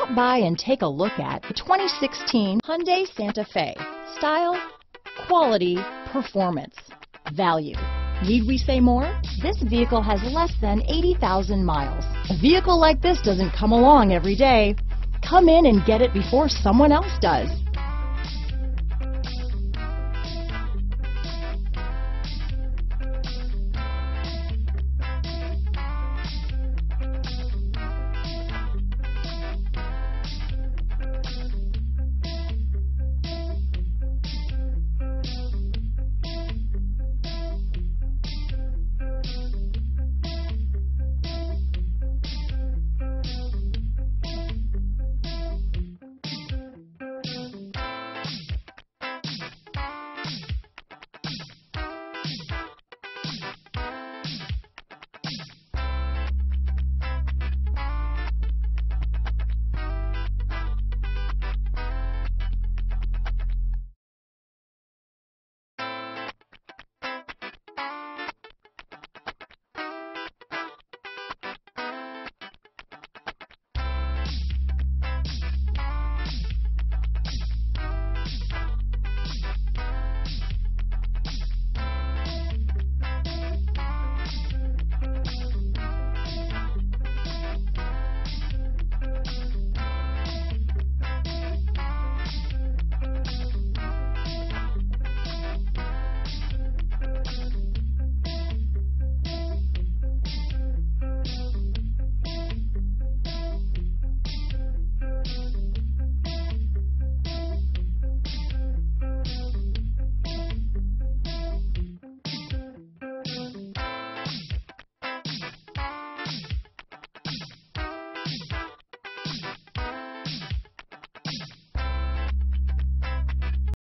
Stop by and take a look at the 2016 Hyundai Santa Fe. Style, quality, performance, value. Need we say more? This vehicle has less than 80,000 miles. A vehicle like this doesn't come along every day. Come in and get it before someone else does.